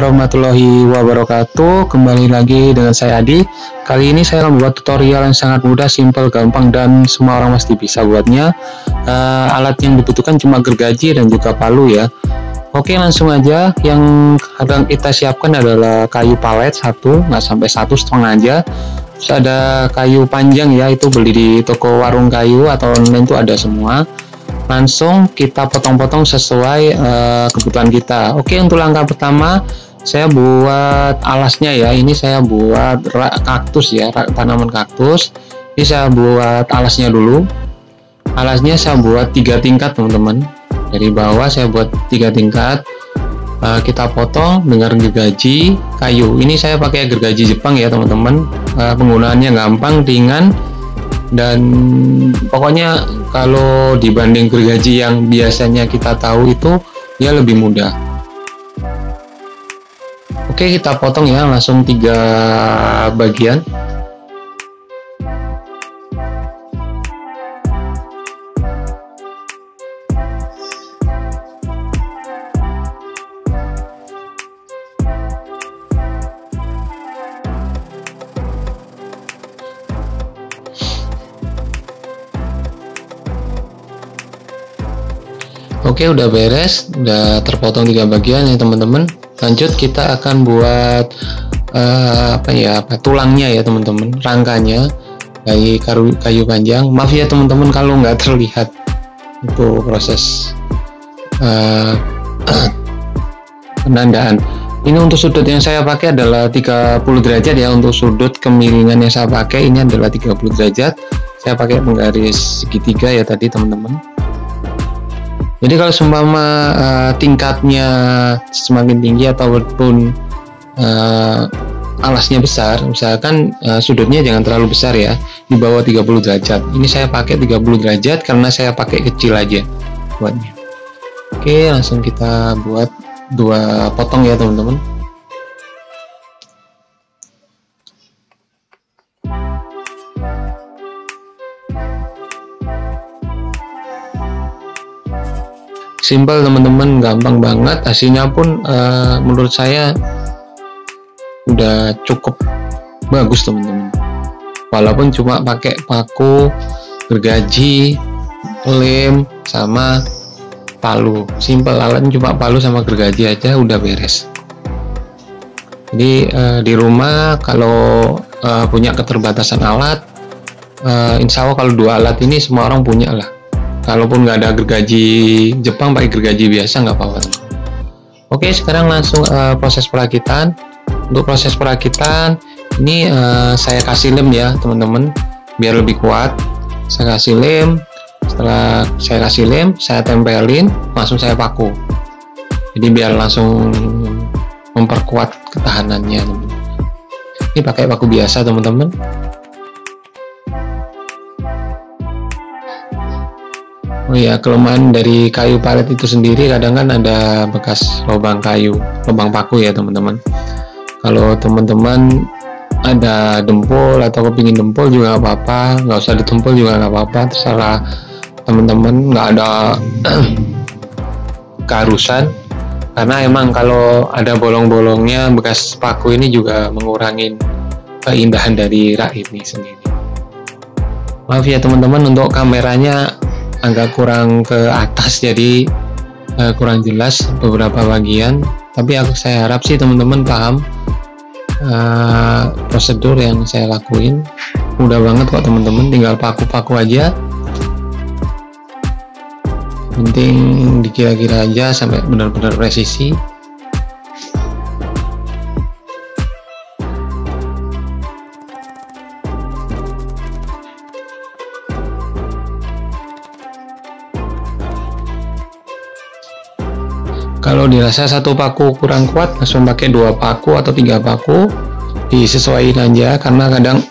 warahmatullahi wabarakatuh. Kembali lagi dengan saya Adi. Kali ini saya akan membuat tutorial yang sangat mudah, simple, gampang, dan semua orang pasti bisa buatnya. Alat yang dibutuhkan cuma gergaji dan juga palu ya. Oke, langsung aja. Yang akan kita siapkan adalah kayu palet satu, nggak sampai 1,5 aja. Terus ada kayu panjang ya, itu beli di toko warung kayu atau online itu ada semua. Langsung kita potong-potong sesuai kebutuhan kita. Oke, untuk langkah pertama saya buat alasnya ya. Ini saya buat rak kaktus ya, rak tanaman kaktus. Ini saya buat alasnya dulu. Alasnya saya buat 3 tingkat teman-teman. Dari bawah saya buat 3 tingkat. Kita potong dengan gergaji kayu. Ini saya pakai gergaji Jepang ya teman-teman. Penggunaannya gampang, ringan, dan pokoknya kalau dibanding gergaji yang biasanya kita tahu itu dia lebih mudah. Oke, kita potong ya, langsung 3 bagian. Oke, udah beres, udah terpotong 3 bagian ya teman-teman. Lanjut kita akan buat tulangnya ya teman-teman, rangkanya dari kayu panjang. Maaf ya teman-teman kalau nggak terlihat itu proses penandaan. Ini untuk sudut yang saya pakai adalah 30 derajat ya. Untuk sudut kemiringan yang saya pakai ini adalah 30 derajat. Saya pakai penggaris segitiga ya tadi teman-teman. Jadi kalau seumpama tingkatnya semakin tinggi ataupun alasnya besar, misalkan sudutnya jangan terlalu besar ya, di bawah 30 derajat. Ini saya pakai 30 derajat karena saya pakai kecil aja buatnya. Oke, langsung kita buat 2 potong ya teman-teman. Simpel teman-teman, gampang banget. Hasilnya pun menurut saya udah cukup bagus teman-teman, walaupun cuma pakai paku, gergaji, lem, sama palu. Simpel, alatnya cuma palu sama gergaji aja udah beres. Jadi di rumah kalau punya keterbatasan alat, insya Allah kalau 2 alat ini semua orang punya lah. Kalaupun nggak ada gergaji Jepang, pakai gergaji biasa nggak apa-apa. Oke, sekarang langsung proses perakitan. Untuk proses perakitan ini saya kasih lem ya teman-teman, biar lebih kuat. Saya kasih lem. Setelah saya kasih lem, saya tempelin, langsung saya paku. Jadi biar langsung memperkuat ketahanannya. Ini pakai paku biasa teman-teman. Oh ya, kelemahan dari kayu palet itu sendiri kadang kan ada bekas lubang kayu, lubang paku ya teman-teman. Kalau teman-teman ada dempul atau kepingin dempul juga nggak apa-apa, nggak usah ditumpul juga nggak apa-apa, terserah teman-teman, nggak ada keharusan. Karena emang kalau ada bolong-bolongnya bekas paku ini juga mengurangi keindahan dari rak ini sendiri. Maaf ya teman-teman, untuk kameranya agak kurang ke atas, jadi kurang jelas beberapa bagian, tapi saya harap sih teman-teman paham prosedur yang saya lakuin. Mudah banget kok teman-teman, tinggal paku-paku aja, penting dikira-kira aja sampai benar-benar presisi. Kalau dirasa 1 paku kurang kuat, langsung pakai 2 paku atau 3 paku, disesuaikan aja. Karena kadang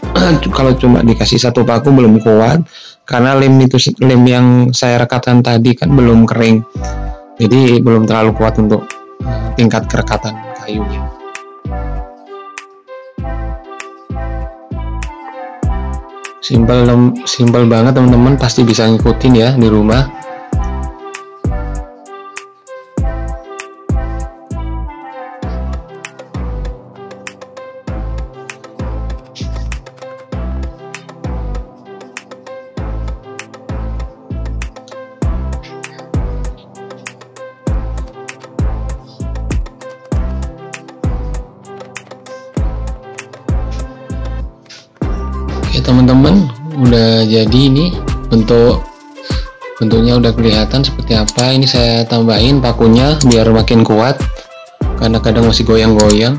kalau cuma dikasih 1 paku belum kuat, karena lem yang saya rekatkan tadi kan belum kering, jadi belum terlalu kuat untuk tingkat kerekatan kayunya. Simpel banget teman-teman, pasti bisa ngikutin ya di rumah. teman-teman, udah jadi ini bentuknya udah kelihatan seperti apa. Ini saya tambahin pakunya biar makin kuat karena kadang masih goyang-goyang.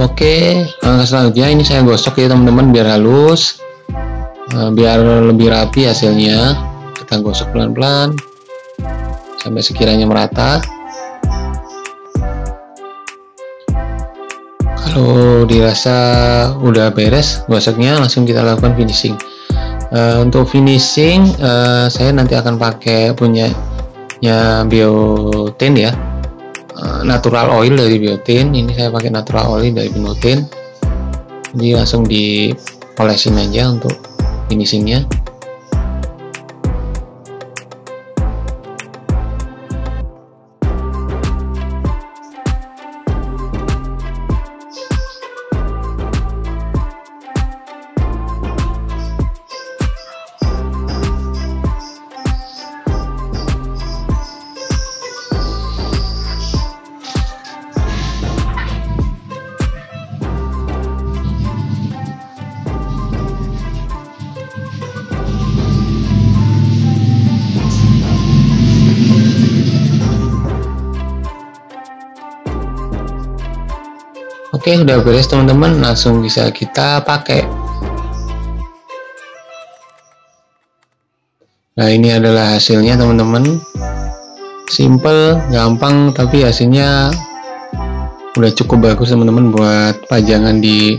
Oke, langkah selanjutnya ini saya gosok ya teman-teman biar halus, biar lebih rapi hasilnya. Kita gosok pelan-pelan sampai sekiranya merata. Kalau dirasa udah beres gosoknya, langsung kita lakukan finishing. Untuk finishing saya nanti akan pakai punyanya biotin ya, natural oil dari biotin. Ini saya pakai natural oil dari biotin, jadi langsung dipolesin aja untuk finishingnya. Oke, udah beres teman-teman, langsung bisa kita pakai. Nah, ini adalah hasilnya teman-teman. Simple, gampang, tapi hasilnya udah cukup bagus teman-teman buat pajangan di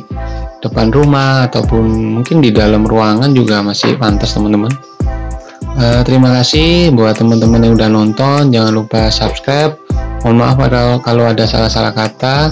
depan rumah ataupun mungkin di dalam ruangan juga masih pantas teman-teman. Terima kasih buat teman-teman yang udah nonton, jangan lupa subscribe. Mohon maaf kalau ada salah-salah kata.